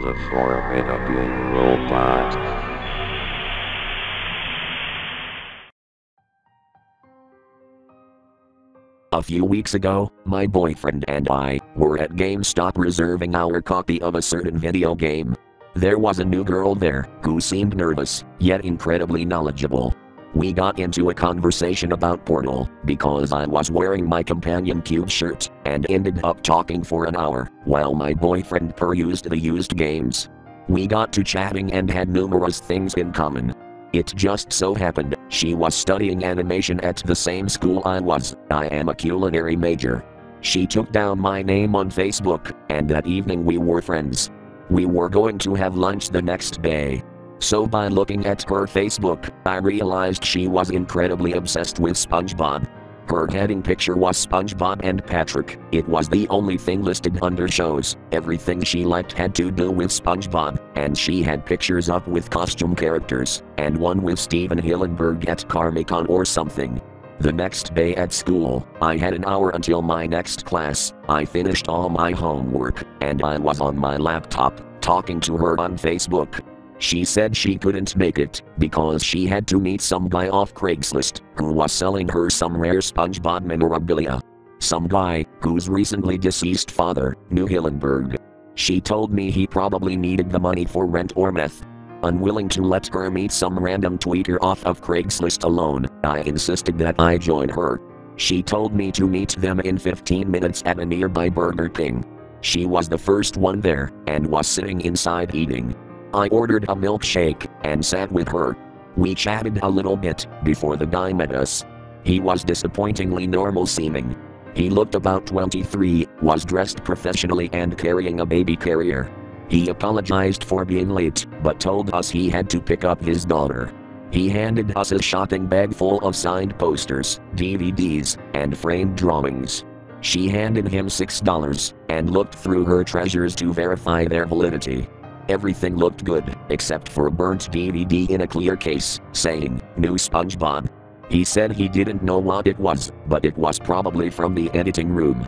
The Formidable Robot. A few weeks ago, my boyfriend and I were at GameStop reserving our copy of a certain video game. There was a new girl there who seemed nervous, yet incredibly knowledgeable. We got into a conversation about Portal, because I was wearing my Companion Cube shirt, and ended up talking for an hour, while my boyfriend perused the used games. We got to chatting and had numerous things in common. It just so happened, she was studying animation at the same school I was. I am a culinary major. She took down my name on Facebook, and that evening we were friends. We were going to have lunch the next day. So by looking at her Facebook, I realized she was incredibly obsessed with SpongeBob. Her heading picture was SpongeBob and Patrick. It was the only thing listed under shows. Everything she liked had to do with SpongeBob, and she had pictures up with costume characters, and one with Stephen Hillenburg at Carmicon or something. The next day at school, I had an hour until my next class. I finished all my homework, and I was on my laptop, talking to her on Facebook. She said she couldn't make it, because she had to meet some guy off Craigslist, who was selling her some rare SpongeBob memorabilia. Some guy, whose recently deceased father knew Hillenburg. She told me he probably needed the money for rent or meth. Unwilling to let her meet some random tweeter off of Craigslist alone, I insisted that I join her. She told me to meet them in 15 minutes at a nearby Burger King. She was the first one there, and was sitting inside eating. I ordered a milkshake, and sat with her. We chatted a little bit, before the guy met us. He was disappointingly normal seeming. He looked about 23, was dressed professionally and carrying a baby carrier. He apologized for being late, but told us he had to pick up his daughter. He handed us a shopping bag full of signed posters, DVDs, and framed drawings. She handed him $6, and looked through her treasures to verify their validity. Everything looked good, except for a burnt DVD in a clear case, saying, "New SpongeBob." He said he didn't know what it was, but it was probably from the editing room.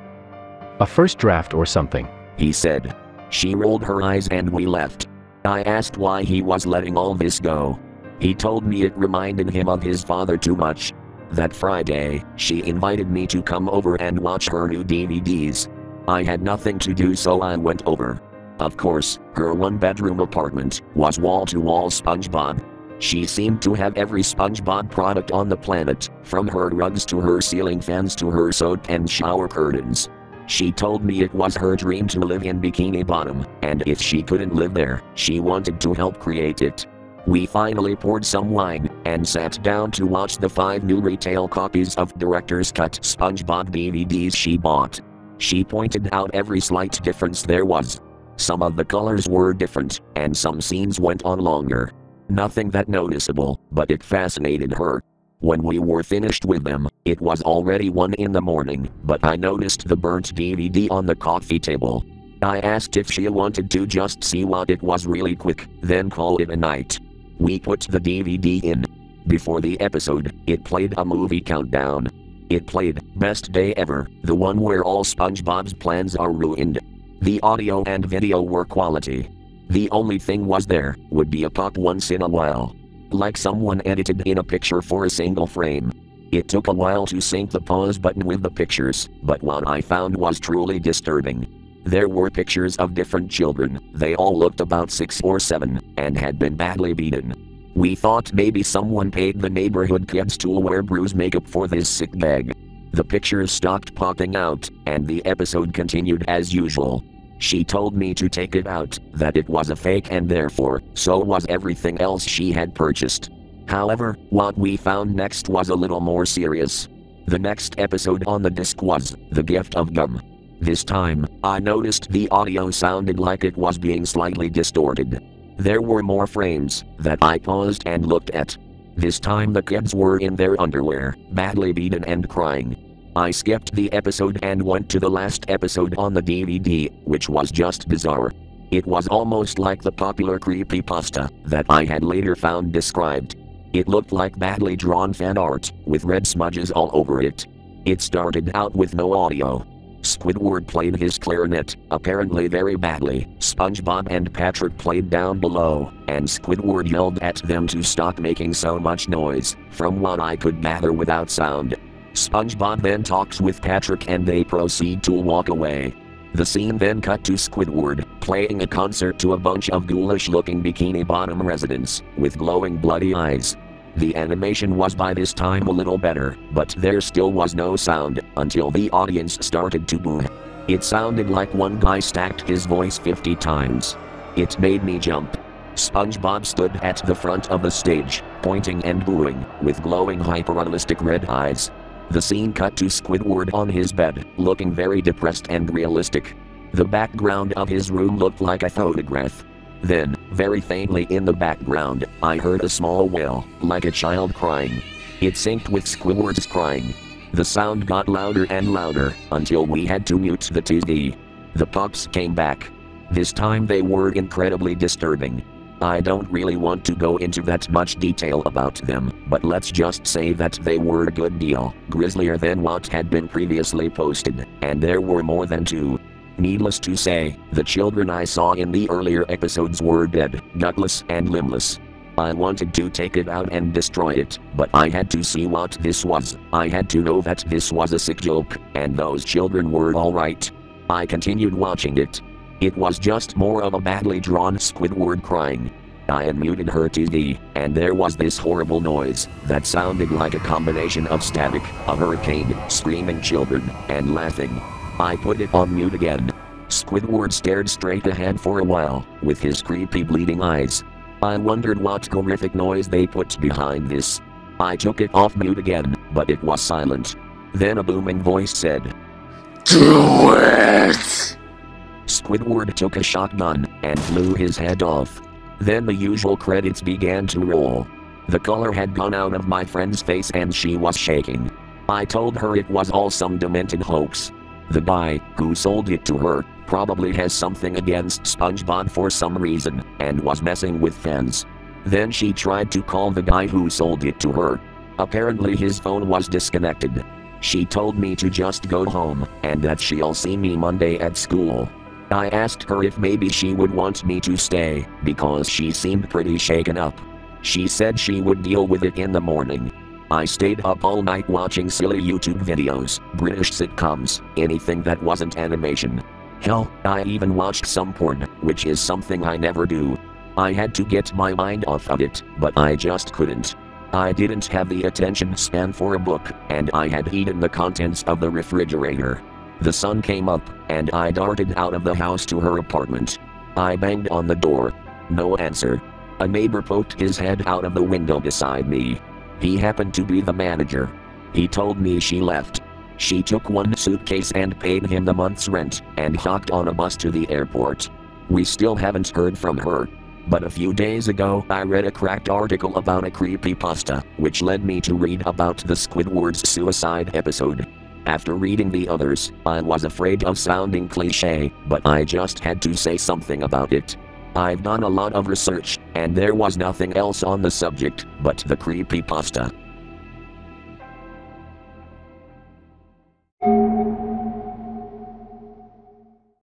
"A first draft or something," he said. She rolled her eyes and we left. I asked why he was letting all this go. He told me it reminded him of his father too much. That Friday, she invited me to come over and watch her new DVDs. I had nothing to do, so I went over. Of course, her one-bedroom apartment was wall-to-wall SpongeBob. She seemed to have every SpongeBob product on the planet, from her rugs to her ceiling fans to her soap and shower curtains. She told me it was her dream to live in Bikini Bottom, and if she couldn't live there, she wanted to help create it. We finally poured some wine, and sat down to watch the 5 new retail copies of Director's Cut SpongeBob DVDs she bought. She pointed out every slight difference there was. Some of the colors were different, and some scenes went on longer. Nothing that noticeable, but it fascinated her. When we were finished with them, it was already 1 a.m, but I noticed the burnt DVD on the coffee table. I asked if she wanted to just see what it was really quick, then call it a night. We put the DVD in. Before the episode, it played a movie countdown. It played Best Day Ever, the one where all SpongeBob's plans are ruined. The audio and video were quality. The only thing was there would be a pop once in a while. Like someone edited in a picture for a single frame. It took a while to sync the pause button with the pictures, but what I found was truly disturbing. There were pictures of different children. They all looked about 6 or 7, and had been badly beaten. We thought maybe someone paid the neighborhood kids to wear bruise makeup for this sick bag. The pictures stopped popping out, and the episode continued as usual. She told me to take it out, that it was a fake and therefore, so was everything else she had purchased. However, what we found next was a little more serious. The next episode on the disc was The Gift of Gum. This time, I noticed the audio sounded like it was being slightly distorted. There were more frames that I paused and looked at. This time the kids were in their underwear, badly beaten and crying. I skipped the episode and went to the last episode on the DVD, which was just bizarre. It was almost like the popular Creepypasta that I had later found described. It looked like badly drawn fan art, with red smudges all over it. It started out with no audio. Squidward played his clarinet, apparently very badly. SpongeBob and Patrick played down below, and Squidward yelled at them to stop making so much noise, from what I could gather without sound. SpongeBob then talks with Patrick and they proceed to walk away. The scene then cut to Squidward, playing a concert to a bunch of ghoulish-looking Bikini Bottom residents, with glowing bloody eyes. The animation was by this time a little better, but there still was no sound, until the audience started to boo. It sounded like one guy stacked his voice 50 times. It made me jump. SpongeBob stood at the front of the stage, pointing and booing, with glowing hyperrealistic red eyes. The scene cut to Squidward on his bed, looking very depressed and realistic. The background of his room looked like a photograph. Then, very faintly in the background, I heard a small wail, like a child crying. It synced with Squidward's crying. The sound got louder and louder, until we had to mute the TV. The pops came back. This time they were incredibly disturbing. I don't really want to go into that much detail about them, but let's just say that they were a good deal grislier than what had been previously posted, and there were more than two. Needless to say, the children I saw in the earlier episodes were dead, gutless and limbless. I wanted to take it out and destroy it, but I had to see what this was. I had to know that this was a sick joke, and those children were alright. I continued watching it. It was just more of a badly drawn Squidward crying. I unmuted her TV, and there was this horrible noise that sounded like a combination of static, a hurricane, screaming children, and laughing. I put it on mute again. Squidward stared straight ahead for a while, with his creepy bleeding eyes. I wondered what horrific noise they put behind this. I took it off mute again, but it was silent. Then a booming voice said, "Do it!" Squidward took a shotgun, and blew his head off. Then the usual credits began to roll. The color had gone out of my friend's face and she was shaking. I told her it was all some demented hoax. The guy, who sold it to her, probably has something against SpongeBob for some reason, and was messing with fans. Then she tried to call the guy who sold it to her. Apparently his phone was disconnected. She told me to just go home, and that she'll see me Monday at school. I asked her if maybe she would want me to stay, because she seemed pretty shaken up. She said she would deal with it in the morning. I stayed up all night watching silly YouTube videos, British sitcoms, anything that wasn't animation. Hell, I even watched some porn, which is something I never do. I had to get my mind off of it, but I just couldn't. I didn't have the attention span for a book, and I had eaten the contents of the refrigerator. The sun came up, and I darted out of the house to her apartment. I banged on the door. No answer. A neighbor poked his head out of the window beside me. He happened to be the manager. He told me she left. She took one suitcase and paid him the month's rent, and hopped on a bus to the airport. We still haven't heard from her. But a few days ago I read a cracked article about a creepypasta, which led me to read about the Squidward's Suicide episode. After reading the others, I was afraid of sounding cliché, but I just had to say something about it. I've done a lot of research, and there was nothing else on the subject but the creepypasta.